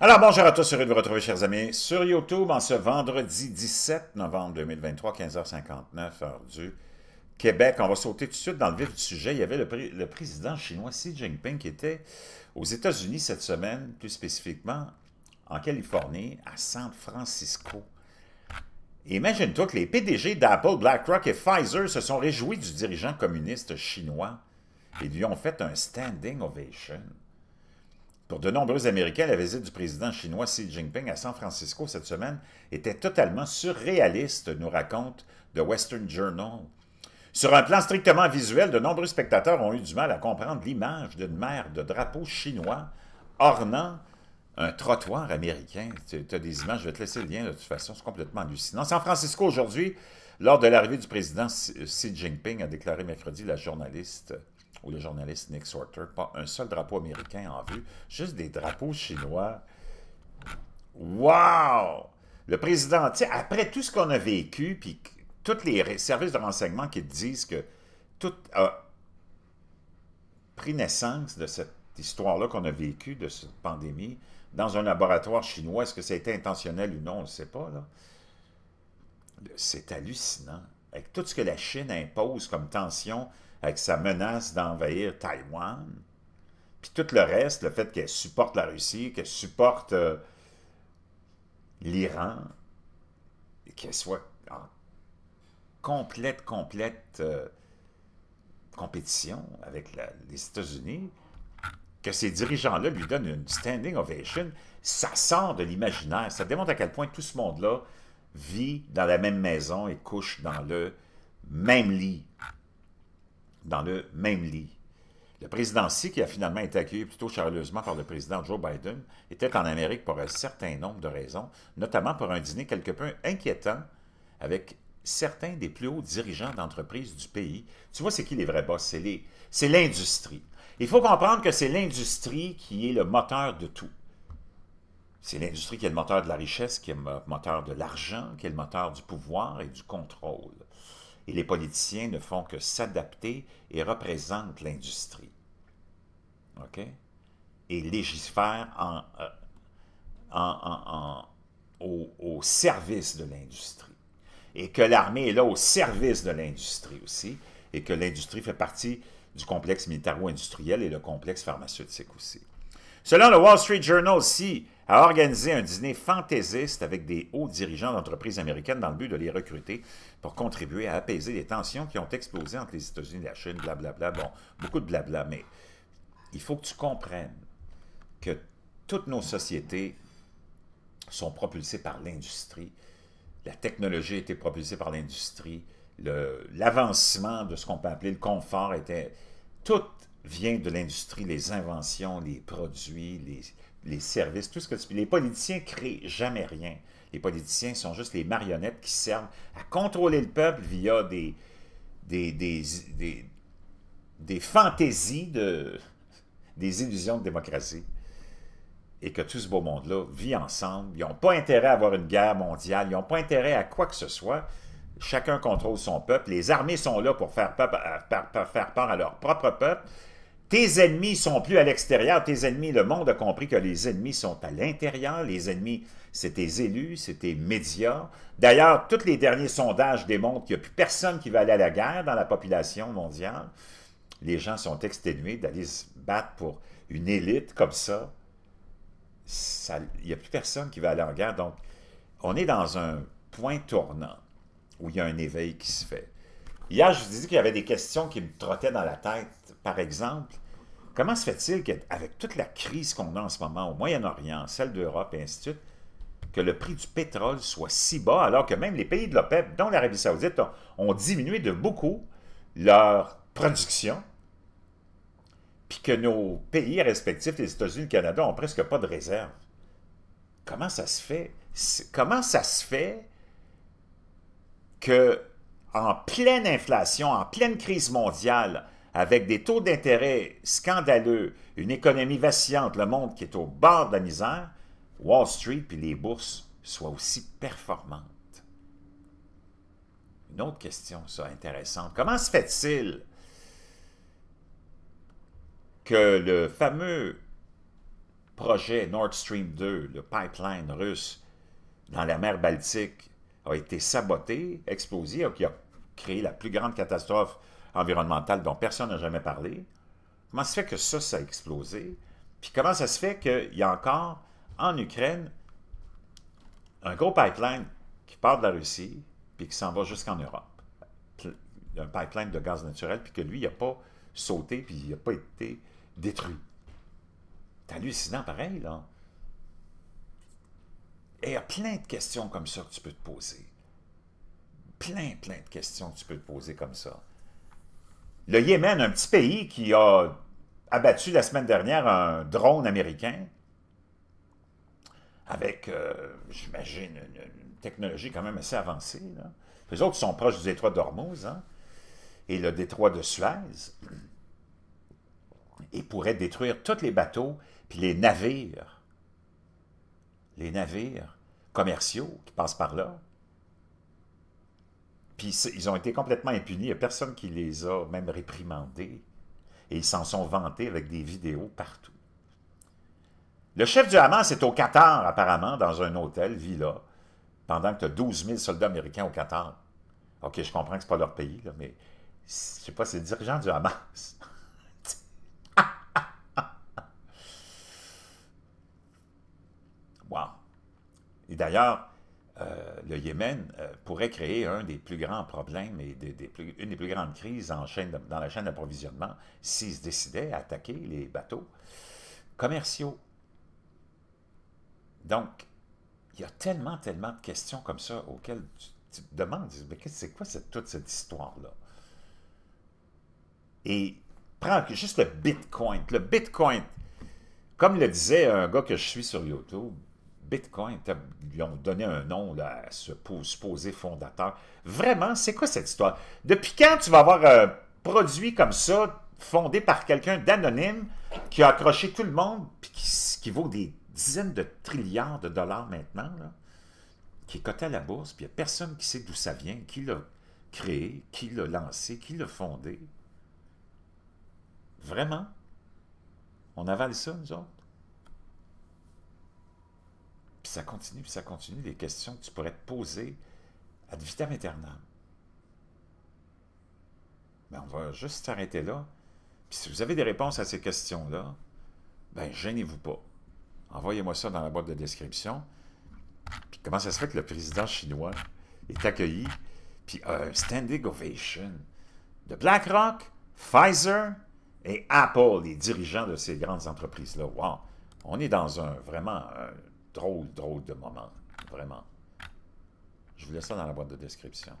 Alors, bonjour à tous, heureux de vous retrouver, chers amis, sur YouTube en ce vendredi 17 novembre 2023, 15h59, heure du Québec. On va sauter tout de suite dans le vif du sujet. Il y avait le président chinois Xi Jinping qui était aux États-Unis cette semaine, plus spécifiquement en Californie, à San Francisco. Imagine-toi que les PDG d'Apple, BlackRock et Pfizer se sont réjouis du dirigeant communiste chinois et lui ont fait un standing ovation. Pour de nombreux Américains, la visite du président chinois Xi Jinping à San Francisco cette semaine était totalement surréaliste, nous raconte The Western Journal. Sur un plan strictement visuel, de nombreux spectateurs ont eu du mal à comprendre l'image d'une mer de drapeaux chinois ornant un trottoir américain. Tu as des images, je vais te laisser le lien de toute façon, c'est complètement hallucinant. San Francisco aujourd'hui, lors de l'arrivée du président Xi Jinping, a déclaré mercredi la journaliste... ou le journaliste Nick Sorter, pas un seul drapeau américain en vue, juste des drapeaux chinois. Wow! Le président, tu sais, après tout ce qu'on a vécu, puis tous les services de renseignement qui disent que tout a pris naissance de cette histoire-là qu'on a vécue, de cette pandémie, dans un laboratoire chinois, est-ce que ça a été intentionnel ou non, on ne le sait pas, là. C'est hallucinant. Avec tout ce que la Chine impose comme tension, avec sa menace d'envahir Taïwan, puis tout le reste, le fait qu'elle supporte la Russie, qu'elle supporte l'Iran, et qu'elle soit en complète compétition avec les États-Unis, que ces dirigeants-là lui donnent une standing ovation, ça sort de l'imaginaire, ça démontre à quel point tout ce monde-là vit dans la même maison et couche dans le même lit. Le président Xi, qui a finalement été accueilli plutôt chaleureusement par le président Joe Biden, était en Amérique pour un certain nombre de raisons, notamment pour un dîner quelque peu inquiétant avec certains des plus hauts dirigeants d'entreprises du pays. Tu vois, c'est qui les vrais boss? C'est l'industrie. Il faut comprendre que c'est l'industrie qui est le moteur de tout. C'est l'industrie qui est le moteur de la richesse, qui est le moteur de l'argent, qui est le moteur du pouvoir et du contrôle. Et les politiciens ne font que s'adapter et représentent l'industrie. OK? Et légifèrent au service de l'industrie. Et que l'armée est là au service de l'industrie aussi, et que l'industrie fait partie du complexe militaro-industriel et le complexe pharmaceutique aussi. Selon le Wall Street Journal aussi, a organisé un dîner fantaisiste avec des hauts dirigeants d'entreprises américaines dans le but de les recruter pour contribuer à apaiser les tensions qui ont explosé entre les États-Unis et la Chine, blablabla. Bon, beaucoup de blabla, mais il faut que tu comprennes que toutes nos sociétés sont propulsées par l'industrie. La technologie a été propulsée par l'industrie. L'avancement de ce qu'on peut appeler le confort était... Tout vient de l'industrie, les inventions, les produits, les services, tout ce que tu... Les politiciens ne créent jamais rien. Les politiciens sont juste les marionnettes qui servent à contrôler le peuple via des fantaisies, des illusions de démocratie. Et que tout ce beau monde-là vit ensemble. Ils n'ont pas intérêt à avoir une guerre mondiale. Ils n'ont pas intérêt à quoi que ce soit. Chacun contrôle son peuple. Les armées sont là pour faire peur à leur propre peuple. Tes ennemis sont plus à l'extérieur, tes ennemis, le monde a compris que les ennemis sont à l'intérieur, les ennemis, c'est tes élus, c'est tes médias. D'ailleurs, tous les derniers sondages démontrent qu'il n'y a plus personne qui va aller à la guerre dans la population mondiale. Les gens sont exténués d'aller se battre pour une élite comme ça. Il n'y a plus personne qui va aller en guerre. Donc, on est dans un point tournant où il y a un éveil qui se fait. Hier, je vous disais qu'il y avait des questions qui me trottaient dans la tête. Par exemple, comment se fait-il qu'avec toute la crise qu'on a en ce moment au Moyen-Orient, celle d'Europe et ainsi de suite, que le prix du pétrole soit si bas, alors que même les pays de l'OPEP, dont l'Arabie Saoudite, ont diminué de beaucoup leur production, puis que nos pays respectifs, les États-Unis et le Canada, n'ont presque pas de réserve? Comment ça se fait? Comment ça se fait que... en pleine inflation, en pleine crise mondiale, avec des taux d'intérêt scandaleux, une économie vacillante, le monde qui est au bord de la misère, Wall Street puis les bourses soient aussi performantes. Une autre question, ça, intéressante. Comment se fait-il que le fameux projet Nord Stream 2, le pipeline russe dans la mer Baltique, a été saboté, explosé, qui a créé la plus grande catastrophe environnementale dont personne n'a jamais parlé. Comment ça se fait que ça, ça a explosé? Puis comment ça se fait qu'il y a encore, en Ukraine, un gros pipeline qui part de la Russie puis qui s'en va jusqu'en Europe? Un pipeline de gaz naturel, puis que lui, il n'a pas sauté, puis il n'a pas été détruit. C'est hallucinant pareil, là. Et il y a plein de questions comme ça que tu peux te poser. Plein de questions que tu peux te poser comme ça. Le Yémen, un petit pays qui a abattu la semaine dernière un drone américain avec, j'imagine, une technologie quand même assez avancée, là. Les autres sont proches du détroit d'Hormuz, hein, et le détroit de Suez, et pourraient détruire tous les bateaux puis les navires commerciaux qui passent par là. Puis ils ont été complètement impunis, il n'y a personne qui les a même réprimandés, et ils s'en sont vantés avec des vidéos partout. Le chef du Hamas est au Qatar, apparemment, dans un hôtel, villa, pendant que tu as 12 000 soldats américains au Qatar. OK, je comprends que ce n'est pas leur pays, là, mais je ne sais pas, c'est le dirigeant du Hamas. Wow! Et d'ailleurs, le Yémen pourrait créer un des plus grands problèmes et une des plus grandes crises en chaîne dans la chaîne d'approvisionnement s'ils se décidaient à attaquer les bateaux commerciaux. Donc, il y a tellement de questions comme ça auxquelles tu te demandes, mais c'est quoi toute cette histoire-là? Et prends juste le bitcoin. Le bitcoin, comme le disait un gars que je suis sur YouTube, bitcoin, ils ont donné un nom là, à ce supposé fondateur. Vraiment, c'est quoi cette histoire? Depuis quand tu vas avoir un produit comme ça, fondé par quelqu'un d'anonyme, qui a accroché tout le monde, puis qui vaut des dizaines de trilliards de dollars maintenant, là, qui est coté à la bourse, puis il n'y a personne qui sait d'où ça vient, qui l'a créé, qui l'a lancé, qui l'a fondé. Vraiment? On avale ça, nous autres? Puis ça continue, les questions que tu pourrais te poser ad vitam aeternam. Mais on va juste s'arrêter là. Puis si vous avez des réponses à ces questions-là, ben gênez-vous pas. Envoyez-moi ça dans la boîte de description. Puis comment ça se fait que le président chinois est accueilli? Puis un standing ovation de BlackRock, Pfizer et Apple, les dirigeants de ces grandes entreprises-là. Wow! On est dans vraiment un drôle de moment. Vraiment. Je vous laisse ça dans la boîte de description.